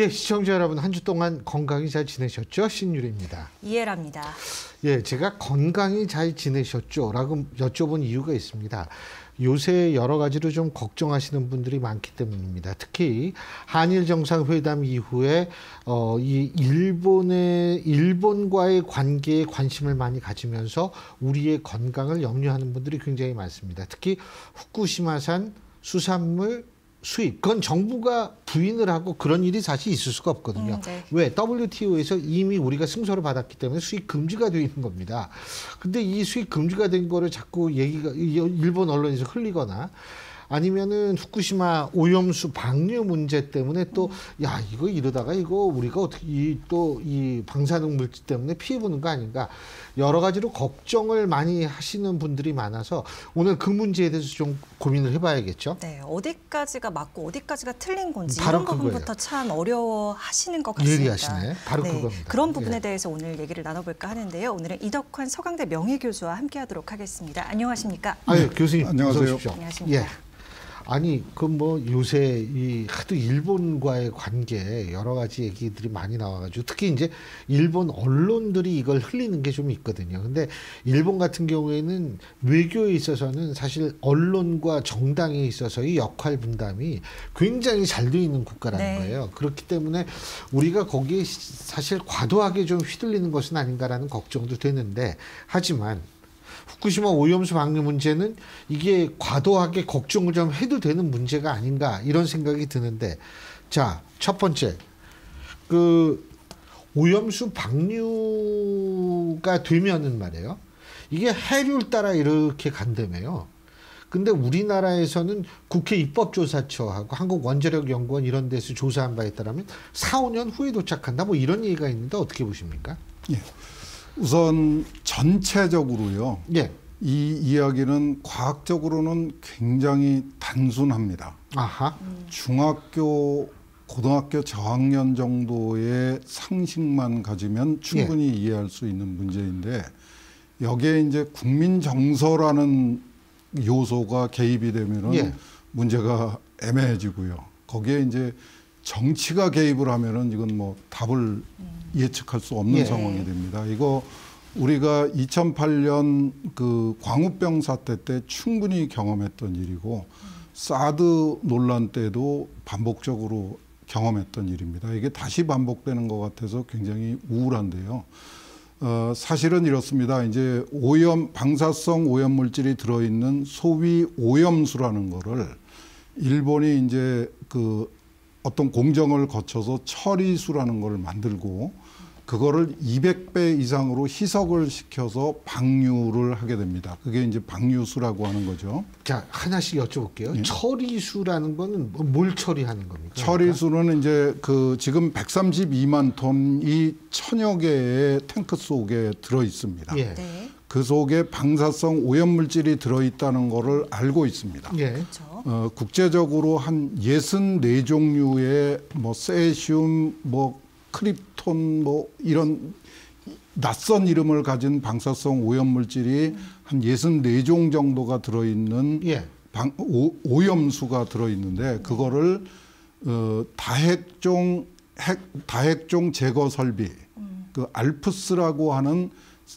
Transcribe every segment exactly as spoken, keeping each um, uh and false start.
예, 시청자 여러분, 한 주 동안 건강히 잘 지내셨죠? 신유리입니다. 이해랍니다. 예, 제가 건강히 잘 지내셨죠? 라고 여쭤본 이유가 있습니다. 요새 여러 가지로 좀 걱정하시는 분들이 많기 때문입니다. 특히 한일 정상회담 이후에 어, 이 일본의 일본과의 관계에 관심을 많이 가지면서 우리의 건강을 염려하는 분들이 굉장히 많습니다. 특히 후쿠시마산 수산물 수입, 그건 정부가 부인을 하고 그런 일이 사실 있을 수가 없거든요. 음, 네. 왜? 더블유티오에서 이미 우리가 승소를 받았기 때문에 수입 금지가 되어 있는 겁니다. 근데 이 수입 금지가 된 거를 자꾸 얘기가 일본 언론에서 흘리거나 아니면은 후쿠시마 오염수 방류 문제 때문에 또 야 이거 이러다가 이거 우리가 어떻게 이 또 이 방사능 물질 때문에 피해 보는 거 아닌가, 여러 가지로 걱정을 많이 하시는 분들이 많아서 오늘 그 문제에 대해서 좀 고민을 해봐야겠죠. 네, 어디까지가 맞고 어디까지가 틀린 건지 이런 부분부터 참 어려워하시는 것 같습니다. 예리하시네. 바로 네, 그겁니다. 그런 부분에 예. 대해서 오늘 얘기를 나눠볼까 하는데요. 오늘은 이덕환 서강대 명예교수와 함께하도록 하겠습니다. 안녕하십니까? 아, 예, 교수님 안녕하세요. 안녕하십니까? 예. 아니, 그 뭐 요새 이 하도 일본과의 관계 여러 가지 얘기들이 많이 나와가지고 특히 이제 일본 언론들이 이걸 흘리는 게 좀 있거든요. 근데 일본 같은 경우에는 외교에 있어서는 사실 언론과 정당에 있어서의 역할 분담이 굉장히 잘 돼 있는 국가라는 네. 거예요. 그렇기 때문에 우리가 거기에 사실 과도하게 좀 휘둘리는 것은 아닌가라는 걱정도 되는데, 하지만 후쿠시마 오염수 방류 문제는 이게 과도하게 걱정을 좀 해도 되는 문제가 아닌가 이런 생각이 드는데, 자, 첫 번째 그 오염수 방류가 되면은 말이에요, 이게 해류를 따라 이렇게 간다며요. 근데 우리나라에서는 국회 입법조사처하고 한국원자력연구원 이런 데서 조사한 바에 따르면 사오 년 후에 도착한다 뭐 이런 얘기가 있는데 어떻게 보십니까? 예. 우선 전체적으로요. 예. 이 이야기는 과학적으로는 굉장히 단순합니다. 아하. 음. 중학교, 고등학교 저학년 정도의 상식만 가지면 충분히 예. 이해할 수 있는 문제인데, 여기에 이제 국민 정서라는 요소가 개입이 되면은 예. 문제가 애매해지고요. 거기에 이제 정치가 개입을 하면은 이건 뭐 답을 예측할 수 없는 예. 상황이 됩니다. 이거 우리가 이천팔 년 그 광우병 사태 때 충분히 경험했던 일이고, 사드 논란 때도 반복적으로 경험했던 일입니다. 이게 다시 반복되는 것 같아서 굉장히 우울한데요. 어, 사실은 이렇습니다. 이제 오염, 방사성 오염 물질이 들어있는 소위 오염수라는 거를 일본이 이제 그 어떤 공정을 거쳐서 처리수라는 걸 만들고 그거를 이백 배 이상으로 희석을 시켜서 방류를 하게 됩니다. 그게 이제 방류수라고 하는 거죠. 자, 하나씩 여쭤볼게요. 예. 처리수라는 거는 뭘 처리하는 겁니까? 처리수는 이제 그 지금 백삼십이만 톤이 천여 개의 탱크 속에 들어 있습니다. 예. 네. 그 속에 방사성 오염물질이 들어있다는 거를 알고 있습니다. 예. 어, 국제적으로 한 육십사 종류의 뭐 세슘, 뭐 크립톤, 뭐 이런 낯선 이름을 가진 방사성 오염물질이 한 육십사 종 정도가 들어있는 예. 방, 오, 오염수가 들어있는데, 그거를 어, 다핵종, 핵, 다핵종 제거 설비, 그 알프스라고 하는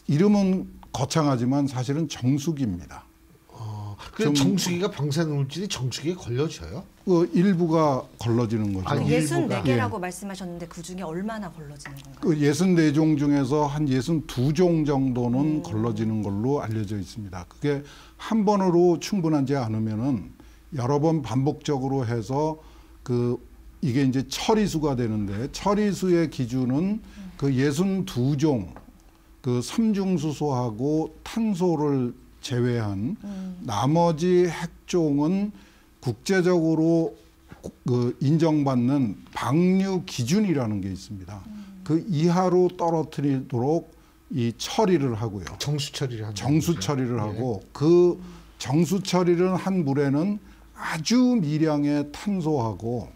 이름은 거창하지만 사실은 정수기입니다. 어, 그럼 정수기가 방사능 물질이 정수기에 걸려져요? 그 일부가 걸러지는 거죠. 아, 육십사 개라고 예. 말씀하셨는데 그 중에 얼마나 걸러지는 건가요? 그 육십사 종 중에서 한 육십이 종 정도는 음. 걸러지는 걸로 알려져 있습니다. 그게 한 번으로 충분하지 않으면은 여러 번 반복적으로 해서 그 이게 이제 처리수가 되는데, 처리수의 기준은 그 육십이 종. 그 삼중수소하고 탄소를 제외한 음. 나머지 핵종은 국제적으로 그 인정받는 방류 기준이라는 게 있습니다. 음. 그 이하로 떨어뜨리도록 이 처리를 하고요. 정수 처리를 하는 정수 처리를 하고 네. 그 정수 처리를 한 물에는 아주 미량의 탄소하고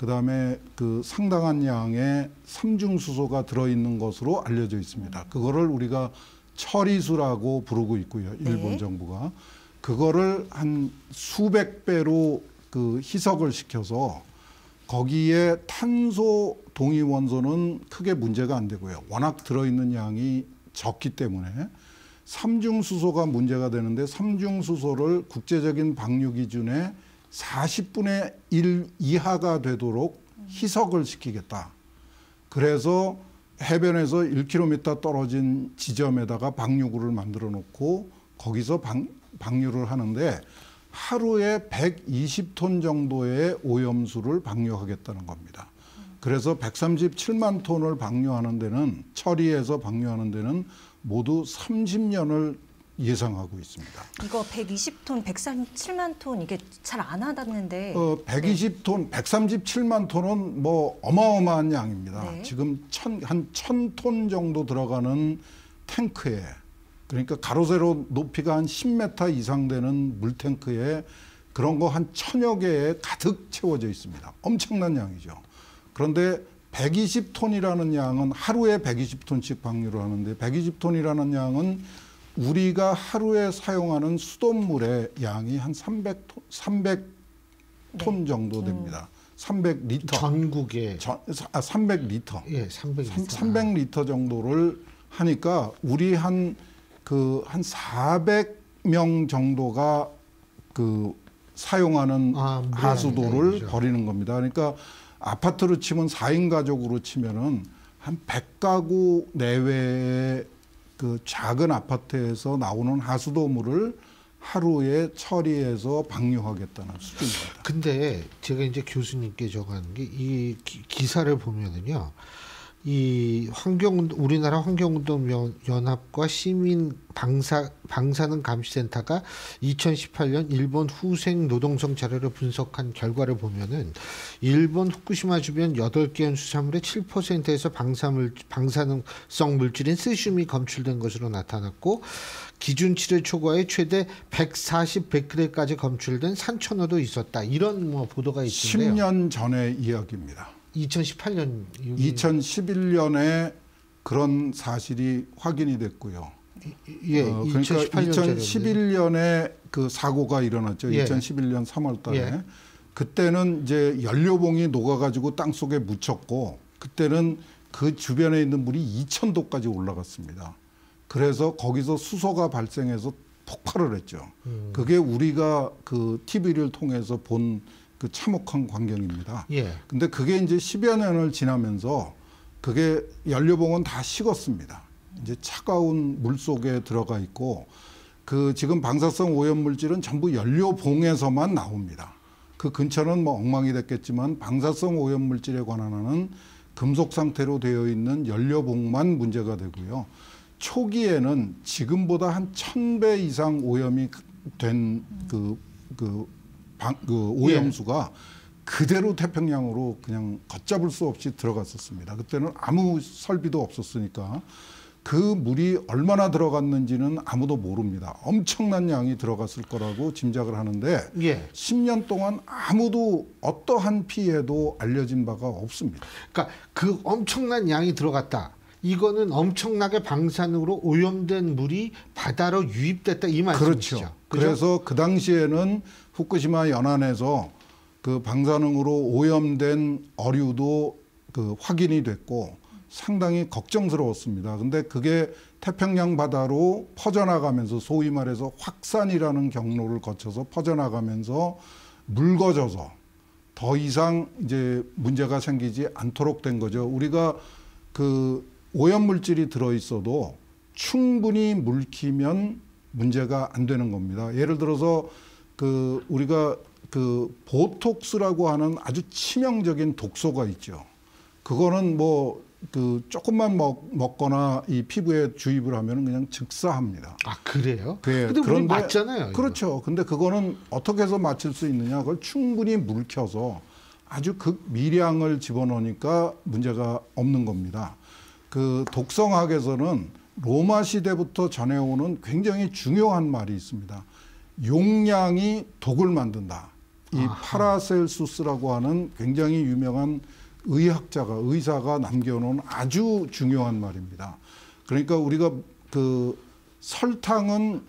그다음에 그 상당한 양의 삼중수소가 들어있는 것으로 알려져 있습니다. 그거를 우리가 처리수라고 부르고 있고요. 일본 네. 정부가 그거를 한 수백 배로 그 희석을 시켜서 거기에 탄소 동위 원소는 크게 문제가 안 되고요. 워낙 들어있는 양이 적기 때문에 삼중수소가 문제가 되는데 삼중수소를 국제적인 방류 기준에 사십분의 일 이하가 되도록 희석을 시키겠다. 그래서 해변에서 일 킬로미터 떨어진 지점에다가 방류구를 만들어 놓고 거기서 방, 방류를 하는데 하루에 백이십 톤 정도의 오염수를 방류하겠다는 겁니다. 그래서 백삼십칠만 톤을 방류하는 데는, 처리해서 방류하는 데는 모두 삼십 년을 예상하고 있습니다. 이거 백이십 톤, 백삼십칠만 톤 이게 잘 안 와닿는데. 어, 백이십 톤, 네. 백삼십칠만 톤은 뭐 어마어마한 양입니다. 네. 지금 천, 한 천 톤 정도 들어가는 탱크에, 그러니까 가로세로 높이가 한 십 미터 이상 되는 물탱크에 그런 거 한 천여 개에 가득 채워져 있습니다. 엄청난 양이죠. 그런데 백이십 톤이라는 양은 하루에 백이십 톤씩 방류를 하는데 백이십 톤이라는 양은 우리가 하루에 사용하는 수돗물의 양이 한 삼백 톤, 삼백 톤 네. 정도 됩니다. 음. 삼백 리터. 전국에. 전, 아, 삼백 리터. 예, 삼백 리터. 삼백 리터 정도를 하니까 우리 한 그 한 사백 명 정도가 그 사용하는 아, 하수도를 버리는 겁니다. 그러니까 아파트로 치면 사 인 가족으로 치면은 한 백 가구 내외의 그 작은 아파트에서 나오는 하수도물을 하루에 처리해서 방류하겠다는 수준입니다. 근데 제가 이제 교수님께 적어하는 게 이 기사를 보면은요, 이 환경 우리나라 환경운동 연합과 시민 방사 방사능 감시센터가 이천십팔 년 일본 후생 노동성 자료를 분석한 결과를 보면은 일본 후쿠시마 주변 여덟 개의 수산물의 칠 퍼센트에서 방사물 방사능성 물질인 세슘이 검출된 것으로 나타났고 기준치를 초과해 최대 백사십 베크렐까지 검출된 산천어도 있었다. 이런 뭐 보도가 있는데요. 십 년 전의 이야기입니다. 이천십팔 년 이천십일 년에 그런 사실이 확인이 됐고요. 예, 어, 그러니까 이천십일 년에 그 사고가 일어났죠. 예. 이천십일 년 삼월 달에. 예. 그때는 이제 연료봉이 녹아가지고 땅속에 묻혔고 그때는 그 주변에 있는 물이 이천 도까지 올라갔습니다. 그래서 거기서 수소가 발생해서 폭발을 했죠. 음. 그게 우리가 그 티비를 통해서 본 그 참혹한 광경입니다. 예. 근데 그게 이제 십여 년을 지나면서 그게 연료봉은 다 식었습니다. 이제 차가운 물 속에 들어가 있고 그 지금 방사성 오염물질은 전부 연료봉에서만 나옵니다. 그 근처는 뭐 엉망이 됐겠지만 방사성 오염물질에 관한 하는 금속 상태로 되어 있는 연료봉만 문제가 되고요. 초기에는 지금보다 한 천 배 이상 오염이 된 그, 그 방, 그 오염수가 예. 그대로 태평양으로 그냥 걷잡을 수 없이 들어갔었습니다. 그때는 아무 설비도 없었으니까 그 물이 얼마나 들어갔는지는 아무도 모릅니다. 엄청난 양이 들어갔을 거라고 짐작을 하는데 예. 십 년 동안 아무도 어떠한 피해도 알려진 바가 없습니다. 그러니까 그 엄청난 양이 들어갔다. 이거는 엄청나게 방사능으로 오염된 물이 바다로 유입됐다 이 말씀이시죠? 그렇죠. 그렇죠? 그래서 그 당시에는 후쿠시마 연안에서 그 방사능으로 오염된 어류도 그 확인이 됐고 상당히 걱정스러웠습니다. 근데 그게 태평양 바다로 퍼져나가면서 소위 말해서 확산이라는 경로를 거쳐서 퍼져나가면서 묽어져서 더 이상 이제 문제가 생기지 않도록 된 거죠. 우리가 그 오염물질이 들어있어도 충분히 묽히면 문제가 안 되는 겁니다. 예를 들어서 그 우리가 그 보톡스라고 하는 아주 치명적인 독소가 있죠. 그거는 뭐 그 조금만 먹, 먹거나 이 피부에 주입을 하면 그냥 즉사합니다. 아 그래요? 네, 근데 그런데 맞잖아요. 그렇죠. 이거. 근데 그거는 어떻게 해서 맞출 수 있느냐. 그걸 충분히 묽혀서 아주 극미량을 집어넣으니까 문제가 없는 겁니다. 그 독성학에서는 로마 시대부터 전해오는 굉장히 중요한 말이 있습니다. 용량이 독을 만든다. 이 아하. 파라셀수스라고 하는 굉장히 유명한 의학자가, 의사가 남겨놓은 아주 중요한 말입니다. 그러니까 우리가 그 설탕은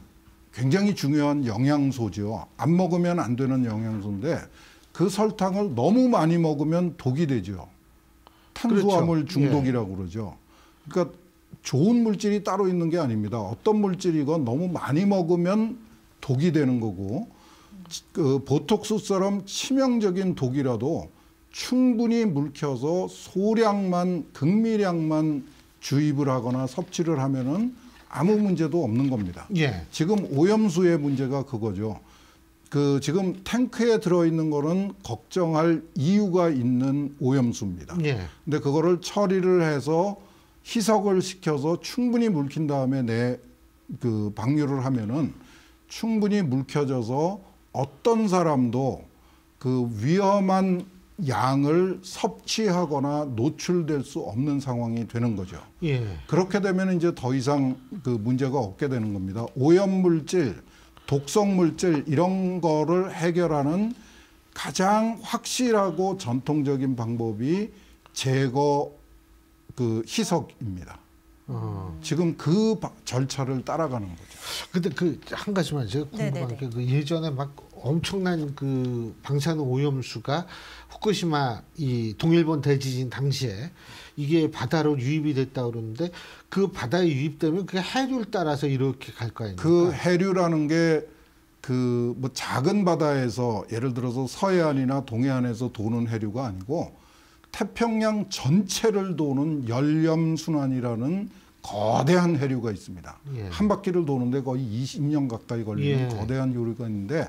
굉장히 중요한 영양소죠. 안 먹으면 안 되는 영양소인데 그 설탕을 너무 많이 먹으면 독이 되죠. 탄수화물 그렇죠. 중독이라고 예. 그러죠. 그러니까 좋은 물질이 따로 있는 게 아닙니다. 어떤 물질이건 너무 많이 먹으면 독이 되는 거고, 그 보톡스처럼 치명적인 독이라도 충분히 물켜서 소량만, 극미량만 주입을 하거나 섭취를 하면은 아무 문제도 없는 겁니다. 예. 지금 오염수의 문제가 그거죠. 그 지금 탱크에 들어있는 거는 걱정할 이유가 있는 오염수입니다. 예. 근데 그거를 처리를 해서 희석을 시켜서 충분히 물킨 다음에 내 그 방류를 하면은 충분히 물켜져서 어떤 사람도 그 위험한 양을 섭취하거나 노출될 수 없는 상황이 되는 거죠. 예. 그렇게 되면 이제 더 이상 그 문제가 없게 되는 겁니다. 오염물질, 독성물질 이런 거를 해결하는 가장 확실하고 전통적인 방법이 제거, 그 희석입니다. 어. 지금 그 절차를 따라가는 거죠. 근데 그 한 가지만 제가 궁금한 게 그 예전에 막 엄청난 그 방사능 오염수가 후쿠시마 이 동일본 대지진 당시에 이게 바다로 유입이 됐다 그러는데 그 바다에 유입되면 그게 해류를 따라서 이렇게 갈 거 아닙니까? 그 해류라는 게 그 뭐 작은 바다에서 예를 들어서 서해안이나 동해안에서 도는 해류가 아니고 태평양 전체를 도는 열렴순환이라는 거대한 해류가 있습니다. 예. 한 바퀴를 도는데 거의 이십 년 가까이 걸리는 예. 거대한 요리가 있는데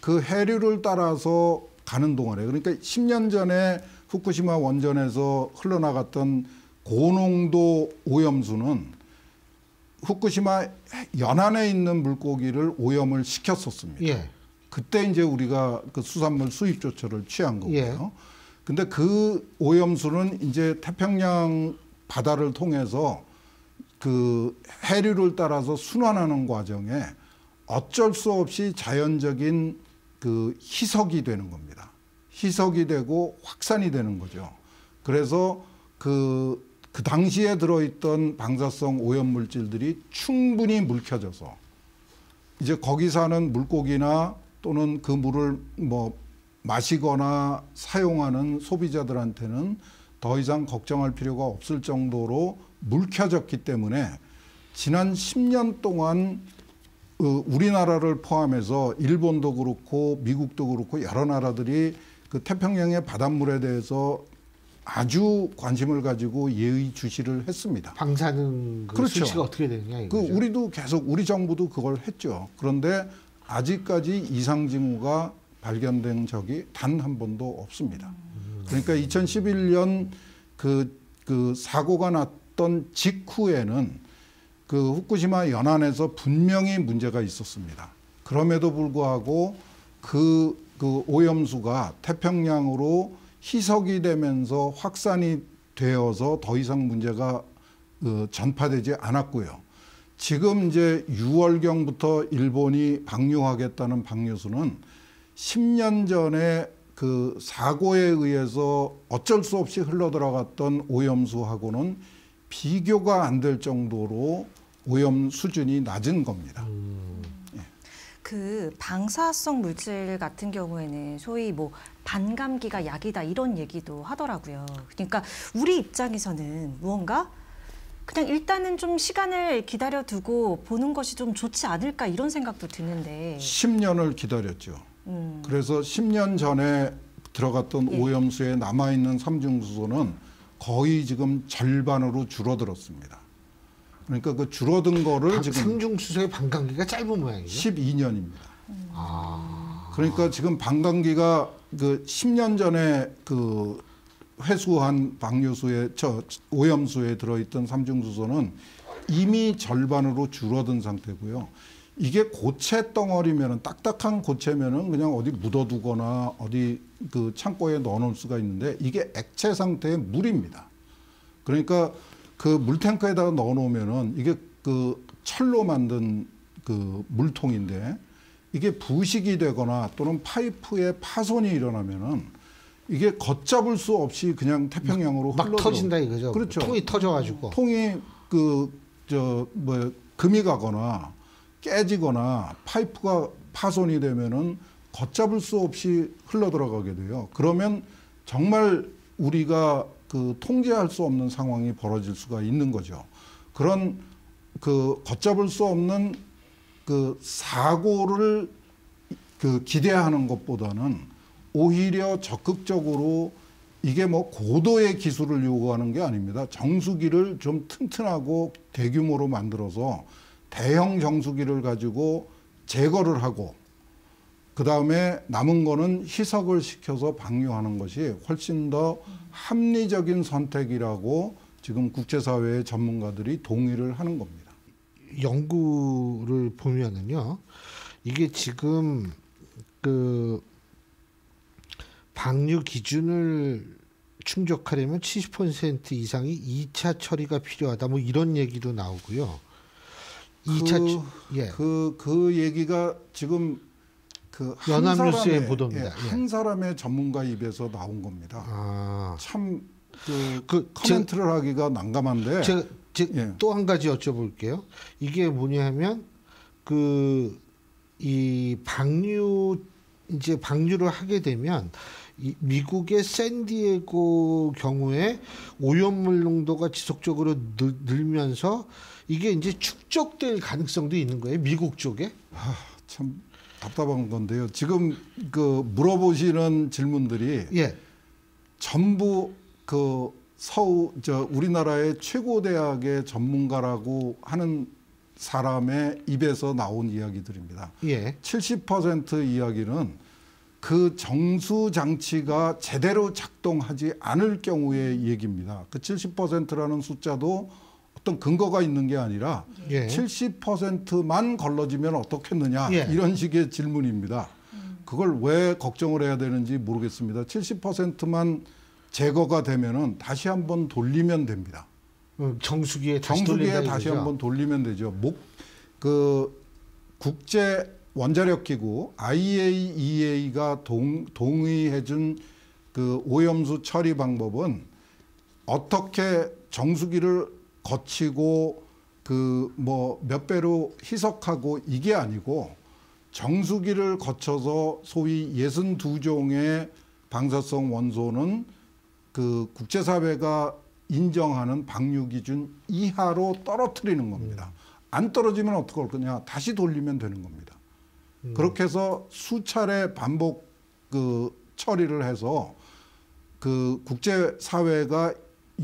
그 해류를 따라서 가는 동안에, 그러니까 십 년 전에 후쿠시마 원전에서 흘러나갔던 고농도 오염수는 후쿠시마 연안에 있는 물고기를 오염을 시켰었습니다. 예. 그때 이제 우리가 그 수산물 수입 조처를 취한 거고요. 예. 근데 그 오염수는 이제 태평양 바다를 통해서 그 해류를 따라서 순환하는 과정에 어쩔 수 없이 자연적인 그 희석이 되는 겁니다. 희석이 되고 확산이 되는 거죠. 그래서 그, 그 당시에 들어있던 방사성 오염물질들이 충분히 물켜져서 이제 거기 사는 물고기나 또는 그 물을 뭐 마시거나 사용하는 소비자들한테는 더 이상 걱정할 필요가 없을 정도로 물켜졌기 때문에 지난 십 년 동안 우리나라를 포함해서 일본도 그렇고 미국도 그렇고 여러 나라들이 그 태평양의 바닷물에 대해서 아주 관심을 가지고 예의주시를 했습니다. 방사능 그 그렇죠. 수치가 어떻게 되느냐 이거죠. 그 우리도 계속 우리 정부도 그걸 했죠. 그런데 아직까지 이상 징후가 발견된 적이 단 한 번도 없습니다. 그러니까 이천십일 년 그, 그 사고가 났던 직후에는 그 후쿠시마 연안에서 분명히 문제가 있었습니다. 그럼에도 불구하고 그, 그 오염수가 태평양으로 희석이 되면서 확산이 되어서 더 이상 문제가 그 전파되지 않았고요. 지금 이제 유월경부터 일본이 방류하겠다는 방류수는 십 년 전에 그 사고에 의해서 어쩔 수 없이 흘러들어갔던 오염수하고는 비교가 안 될 정도로 오염 수준이 낮은 겁니다. 음. 예. 그 방사성 물질 같은 경우에는 소위 뭐 반감기가 약이다 이런 얘기도 하더라고요. 그러니까 우리 입장에서는 무언가 그냥 일단은 좀 시간을 기다려두고 보는 것이 좀 좋지 않을까 이런 생각도 드는데. 십 년을 기다렸죠. 음. 그래서 십 년 전에 들어갔던 예. 오염수에 남아있는 삼중수소는 거의 지금 절반으로 줄어들었습니다. 그러니까 그 줄어든 거를 방, 지금 삼중수소의 반감기가 짧은 모양이죠? 십이 년입니다. 음. 아. 그러니까 지금 반감기가 그 십 년 전에 그 회수한 방류수에 저 오염수에 들어있던 삼중수소는 이미 절반으로 줄어든 상태고요. 이게 고체 덩어리면은 딱딱한 고체면은 그냥 어디 묻어두거나 어디 그 창고에 넣어놓을 수가 있는데 이게 액체 상태의 물입니다. 그러니까 그 물탱크에다가 넣어놓으면은 이게 그 철로 만든 그 물통인데 이게 부식이 되거나 또는 파이프에 파손이 일어나면은 이게 걷잡을 수 없이 그냥 태평양으로 막, 막 터진다 이거죠. 그렇죠. 통이 터져가지고 통이 그 저 뭐 금이 가거나 깨지거나 파이프가 파손이 되면은 걷잡을 수 없이 흘러들어가게 돼요. 그러면 정말 우리가 그 통제할 수 없는 상황이 벌어질 수가 있는 거죠. 그런 그 걷잡을 수 없는 그 사고를 그 기대하는 것보다는 오히려 적극적으로, 이게 뭐 고도의 기술을 요구하는 게 아닙니다. 정수기를 좀 튼튼하고 대규모로 만들어서 대형 정수기를 가지고 제거를 하고, 그다음에 남은 거는 희석을 시켜서 방류하는 것이 훨씬 더 합리적인 선택이라고 지금 국제사회의 전문가들이 동의를 하는 겁니다. 연구를 보면은요, 이게 지금 그 방류 기준을 충족하려면 칠십 퍼센트 이상이 이 차 처리가 필요하다, 뭐 이런 얘기도 나오고요. 이 차 그, 예. 그, 그 얘기가 지금 그 연합뉴스에 보도입니다. 예, 한 사람의 전문가 입에서 나온 겁니다. 아. 참 그, 그 커멘트를 제, 하기가 난감한데. 제가 예. 또 한 가지 여쭤볼게요. 이게 뭐냐면 그 이 방류 이제 방류를 하게 되면 이 미국의 샌디에고 경우에 오염물 농도가 지속적으로 늘, 늘면서 이게 이제 축적될 가능성도 있는 거예요, 미국 쪽에? 아, 참 답답한 건데요. 지금 그 물어보시는 질문들이 예. 전부 그 서우 저 우리나라의 최고 대학의 전문가라고 하는 사람의 입에서 나온 이야기들입니다. 예. 칠십 퍼센트 이야기는 그 정수 장치가 제대로 작동하지 않을 경우의 얘기입니다. 그 칠십 퍼센트라는 숫자도 어떤 근거가 있는 게 아니라 예. 칠십 퍼센트만 걸러지면 어떻겠느냐 예. 이런 식의 질문입니다. 그걸 왜 걱정을 해야 되는지 모르겠습니다. 칠십 퍼센트만 제거가 되면은 다시 한번 돌리면 됩니다. 정수기에 다시, 정수기에 다시 한번 돌리면 되죠. 목, 그 국제 원자력 기구 아이에이이에이가 동, 동의해준 그 오염수 처리 방법은 어떻게 정수기를 거치고 그 뭐 몇 배로 희석하고 이게 아니고, 정수기를 거쳐서 소위 육십이 종의 방사성 원소는 그 국제사회가 인정하는 방류 기준 이하로 떨어뜨리는 겁니다. 안 떨어지면 어떡할 거냐, 다시 돌리면 되는 겁니다. 음. 그렇게 해서 수차례 반복 그 처리를 해서 그 국제사회가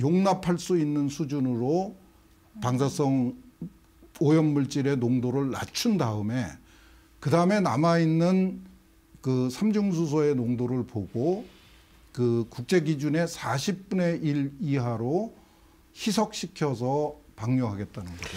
용납할 수 있는 수준으로 방사성 오염물질의 농도를 낮춘 다음에, 그 다음에 남아있는 그 삼중수소의 농도를 보고 그 국제 기준의 사십분의 일 이하로 희석시켜서 방류하겠다는 거죠.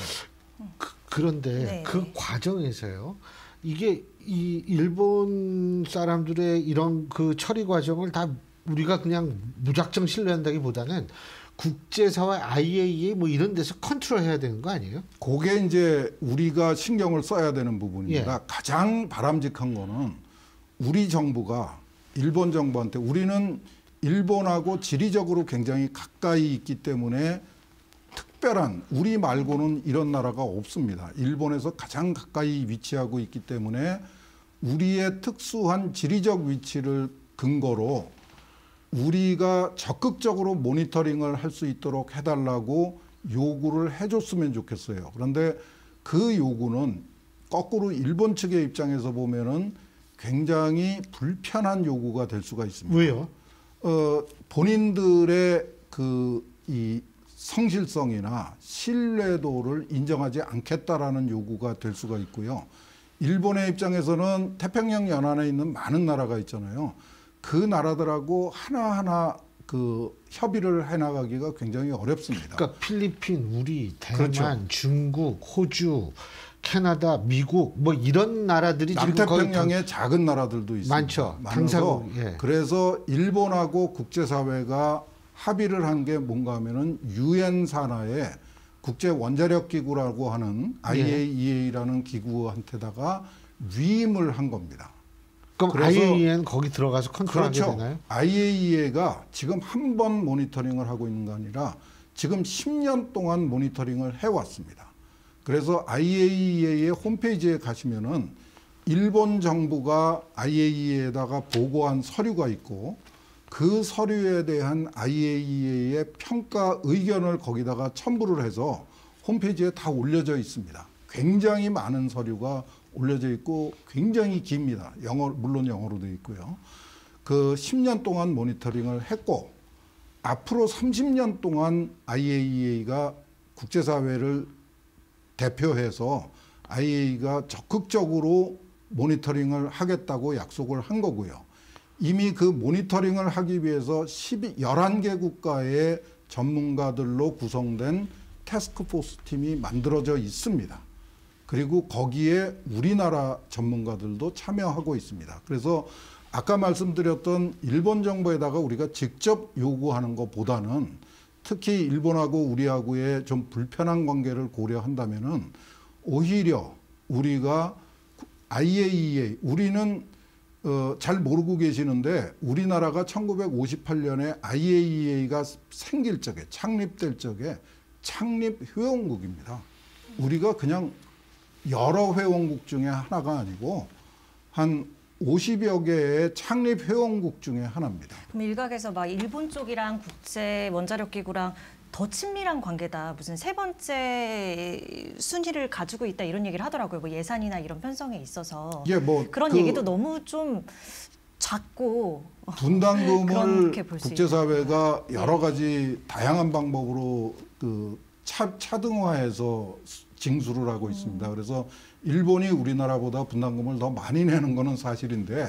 그, 그런데 네. 그 과정에서요, 이게 이 일본 사람들의 이런 그 처리 과정을 다 우리가 그냥 무작정 신뢰한다기보다는 국제사회 아이에이이에이 뭐 이런 데서 컨트롤해야 되는 거 아니에요? 그게 이제 우리가 신경을 써야 되는 부분입니다. 예. 가장 바람직한 거는 우리 정부가 일본 정부한테, 우리는 일본하고 지리적으로 굉장히 가까이 있기 때문에 특별한, 우리 말고는 이런 나라가 없습니다. 일본에서 가장 가까이 위치하고 있기 때문에 우리의 특수한 지리적 위치를 근거로 우리가 적극적으로 모니터링을 할 수 있도록 해달라고 요구를 해줬으면 좋겠어요. 그런데 그 요구는 거꾸로 일본 측의 입장에서 보면은 굉장히 불편한 요구가 될 수가 있습니다. 왜요? 어, 본인들의 그 이 성실성이나 신뢰도를 인정하지 않겠다라는 요구가 될 수가 있고요. 일본의 입장에서는 태평양 연안에 있는 많은 나라가 있잖아요. 그 나라들하고 하나하나 그 협의를 해나가기가 굉장히 어렵습니다. 그러니까 필리핀, 우리, 대만, 그렇죠. 중국, 호주, 캐나다, 미국 뭐 이런 나라들이 남태평양의 당... 작은 나라들도 있습니다. 많죠. 많아서 예. 그래서 일본하고 국제사회가 합의를 한 게 뭔가 하면은 유엔 산하의 국제 원자력 기구라고 하는 아이에이이에이라는 예. 기구한테다가 위임을 한 겁니다. 그럼 아이에이이에이는 거기 들어가서 컨트롤하게 그렇죠. 되나요? 아이에이이에이가 지금 한 번 모니터링을 하고 있는 게 아니라 지금 십 년 동안 모니터링을 해왔습니다. 그래서 아이에이이에이의 홈페이지에 가시면은 일본 정부가 아이에이이에이에다가 보고한 서류가 있고 그 서류에 대한 아이에이이에이의 평가 의견을 거기다가 첨부를 해서 홈페이지에 다 올려져 있습니다. 굉장히 많은 서류가 올려져 있고 굉장히 깁니다. 영어, 물론 영어로도 있고요. 그 십 년 동안 모니터링을 했고 앞으로 삼십 년 동안 아이에이이에이가 국제사회를 대표해서 아이에이이에이가 적극적으로 모니터링을 하겠다고 약속을 한 거고요. 이미 그 모니터링을 하기 위해서 열한 개 국가의 전문가들로 구성된 태스크포스 팀이 만들어져 있습니다. 그리고 거기에 우리나라 전문가들도 참여하고 있습니다. 그래서 아까 말씀드렸던 일본 정부에다가 우리가 직접 요구하는 것보다는 특히 일본하고 우리하고의 좀 불편한 관계를 고려한다면은 오히려 우리가 아이에이이에이, 우리는 어, 잘 모르고 계시는데 우리나라가 천구백오십팔 년에 아이에이이에이가 생길 적에, 창립될 적에 창립 회원국입니다. 우리가 그냥 여러 회원국 중에 하나가 아니고 한 오십여 개의 창립 회원국 중에 하나입니다. 그럼 일각에서 막 일본 쪽이랑 국제 원자력 기구랑 더 친밀한 관계다, 무슨 세 번째 순위를 가지고 있다 이런 얘기를 하더라고요. 뭐 예산이나 이런 편성에 있어서. 예, 뭐 그런 그 얘기도 너무 좀 작고 분담금을 국제사회가 여러 가지 다양한 방법으로 그 차, 차등화해서 징수를 하고 있습니다. 그래서 일본이 우리나라보다 분담금을 더 많이 내는 거는 사실인데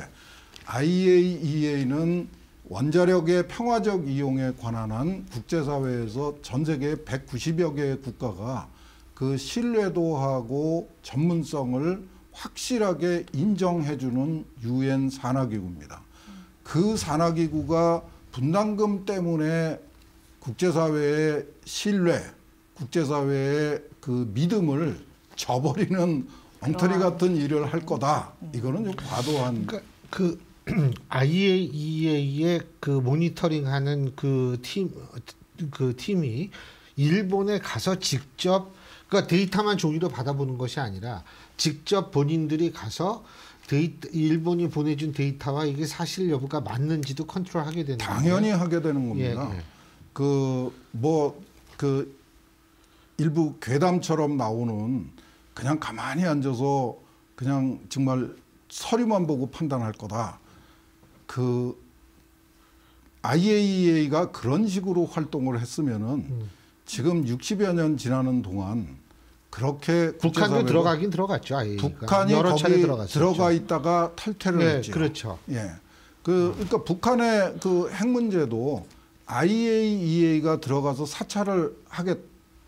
아이에이이에이는 원자력의 평화적 이용에 관한 한 국제사회에서 전 세계 백구십여 개의 국가가 그 신뢰도하고 전문성을 확실하게 인정해주는 유엔 산하기구입니다. 그 산하기구가 분담금 때문에 국제사회의 신뢰, 국제사회의 그 믿음을 저버리는 엉터리 같은 일을 할 거다. 이거는 좀 과도한. 그러니까 그 아이에이이에이의 그 모니터링하는 그 팀, 그 팀이 일본에 가서 직접, 그러니까 데이터만 종이로 받아보는 것이 아니라 직접 본인들이 가서 데이터, 일본이 보내준 데이터와 이게 사실 여부가 맞는지도 컨트롤하게 되는. 당연히 거예요? 하게 되는 겁니다. 예, 예. 그 뭐 그 일부 괴담처럼 나오는 그냥 가만히 앉아서 그냥 정말 서류만 보고 판단할 거다. 그 아이에이이에이가 그런 식으로 활동을 했으면은 음. 지금 육십여 년 지나는 동안 그렇게 북한도 들어가긴 들어갔죠. 아이에이이에이가. 북한이 여러 거기 차례 들어가 있다가 탈퇴를 네, 했죠. 그렇죠. 예, 그 그러니까 음. 북한의 그 핵 문제도 아이에이이에이가 들어가서 사찰을 하게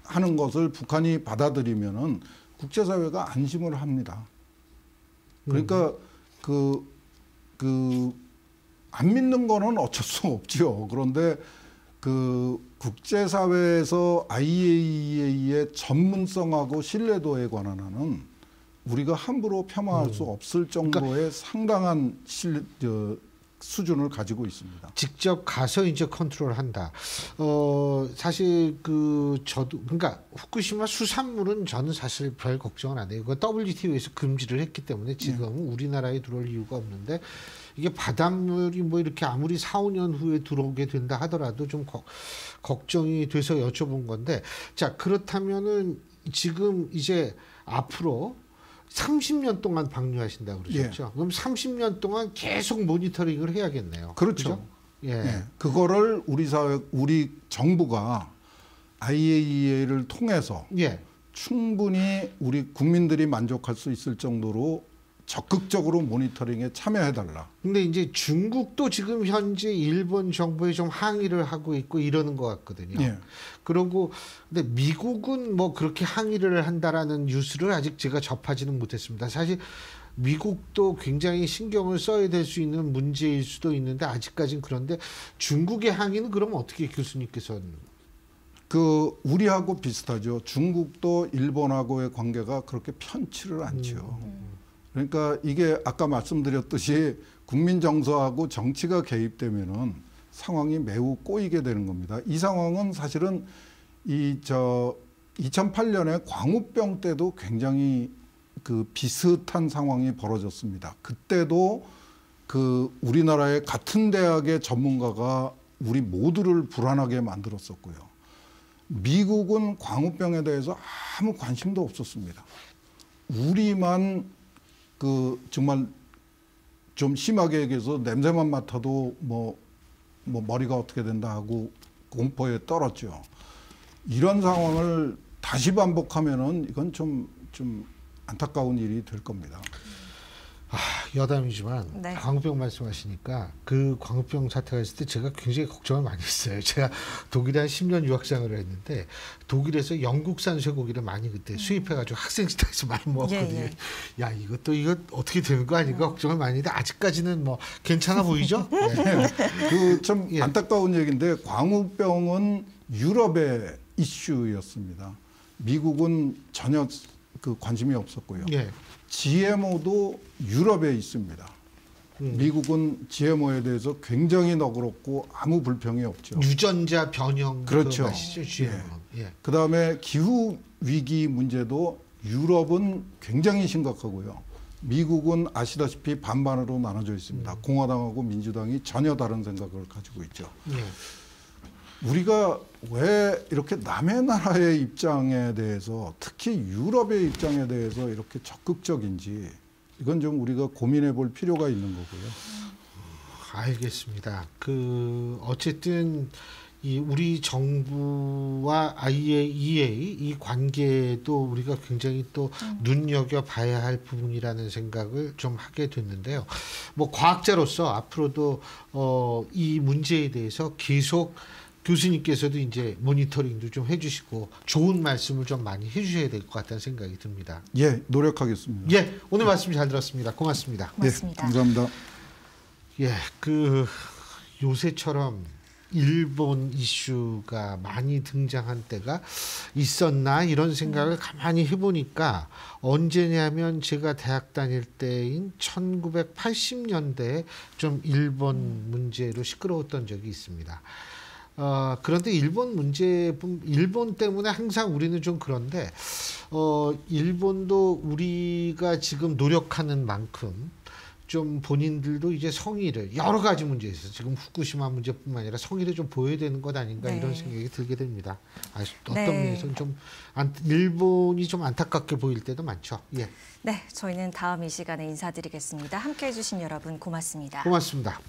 하는 것을 북한이 받아들이면은 국제사회가 안심을 합니다. 그러니까 음. 그, 그 안 믿는 거는 어쩔 수 없지요. 그런데 그 국제사회에서 아이에이이에이의 전문성하고 신뢰도에 관한 한은 우리가 함부로 폄하할 음. 수 없을 정도의 그러니까 상당한 신뢰, 저, 수준을 가지고 있습니다. 직접 가서 이제 컨트롤한다. 어 사실 그 저도 그러니까 후쿠시마 수산물은 저는 사실 별 걱정은 안 해요. 그 더블유티오에서 금지를 했기 때문에 지금 네. 우리나라에 들어올 이유가 없는데 이게 바닷물이 뭐 이렇게 아무리 사오 년 후에 들어오게 된다 하더라도 좀 거, 걱정이 돼서 여쭤본 건데 자 그렇다면은 지금 이제 앞으로 삼십 년 동안 방류하신다고 그러셨죠? 예. 그럼 삼십 년 동안 계속 모니터링을 해야겠네요. 그렇죠. 그죠? 예. 예. 그거를 우리 사회, 우리 정부가 아이에이이에이를 통해서 예. 충분히 우리 국민들이 만족할 수 있을 정도로 적극적으로 모니터링에 참여해달라. 근데 이제 중국도 지금 현재 일본 정부에 좀 항의를 하고 있고 이러는 것 같거든요. 예. 그러고 근데 미국은 뭐 그렇게 항의를 한다라는 뉴스를 아직 제가 접하지는 못했습니다. 사실 미국도 굉장히 신경을 써야 될 수 있는 문제일 수도 있는데 아직까지는 그런데 중국의 항의는 그럼 어떻게 교수님께서는? 그 우리하고 비슷하죠. 중국도 일본하고의 관계가 그렇게 편치를 않죠. 음. 그러니까 이게 아까 말씀드렸듯이 국민 정서하고 정치가 개입되면은 상황이 매우 꼬이게 되는 겁니다. 이 상황은 사실은 이 저 이천팔 년에 광우병 때도 굉장히 그 비슷한 상황이 벌어졌습니다. 그때도 그 우리나라의 같은 대학의 전문가가 우리 모두를 불안하게 만들었었고요. 미국은 광우병에 대해서 아무 관심도 없었습니다. 우리만 그 정말 좀 심하게 얘기해서 냄새만 맡아도 뭐, 뭐 머리가 어떻게 된다 하고 공포에 떨었죠. 이런 상황을 다시 반복하면은 이건 좀, 좀 안타까운 일이 될 겁니다. 아, 여담이지만 네. 광우병 말씀하시니까 그 광우병 사태가 있을 때 제가 굉장히 걱정을 많이 했어요. 제가 독일에 한 십 년 유학생을 했는데 독일에서 영국산 쇠고기를 많이 그때 음. 수입해가지고 학생 식당에서 많이 먹었거든요. 예, 예. 야, 이것도 이거 어떻게 되는 거 아닌가 음. 걱정을 많이 했는데 아직까지는 뭐 괜찮아 보이죠? 네. 그 참 예. 안타까운 얘기인데 광우병은 유럽의 이슈였습니다. 미국은 전혀 그 관심이 없었고요. 예. 지엠오도 유럽에 있습니다. 음. 미국은 지엠오에 대해서 굉장히 너그럽고 아무 불평이 없죠. 유전자 변형 그렇죠. 말씀이시죠, 지엠오. 예. 예. 그다음에 기후 위기 문제도 유럽은 굉장히 심각하고요. 미국은 아시다시피 반반으로 나눠져 있습니다. 음. 공화당하고 민주당이 전혀 다른 생각을 가지고 있죠. 예. 우리가 왜 이렇게 남의 나라의 입장에 대해서 특히 유럽의 입장에 대해서 이렇게 적극적인지 이건 좀 우리가 고민해 볼 필요가 있는 거고요. 알겠습니다. 그 어쨌든 이 우리 정부와 아이에이이에이 이 관계도 우리가 굉장히 또 음. 눈여겨 봐야 할 부분이라는 생각을 좀 하게 됐는데요. 뭐 과학자로서 앞으로도 어, 이 문제에 대해서 계속 교수님께서도 이제 모니터링도 좀 해주시고 좋은 말씀을 좀 많이 해주셔야 될 것 같다는 생각이 듭니다. 예, 노력하겠습니다. 예, 오늘 말씀 잘 들었습니다. 고맙습니다. 고맙습니다. 예, 감사합니다. 예, 그 요새처럼 일본 이슈가 많이 등장한 때가 있었나 이런 생각을 가만히 해보니까 언제냐면 제가 대학 다닐 때인 천구백팔십 년대에 좀 일본 문제로 시끄러웠던 적이 있습니다. 어, 그런데 일본 문제, 일본 때문에 항상 우리는 좀 그런데, 어, 일본도 우리가 지금 노력하는 만큼 좀 본인들도 이제 성의를, 여러 가지 문제에 있어서 지금 후쿠시마 문제뿐만 아니라 성의를 좀 보여야 되는 것 아닌가 네. 이런 생각이 들게 됩니다. 아, 어떤 네. 면에서는 좀, 안, 일본이 좀 안타깝게 보일 때도 많죠. 예. 네, 저희는 다음 이 시간에 인사드리겠습니다. 함께 해주신 여러분 고맙습니다. 고맙습니다.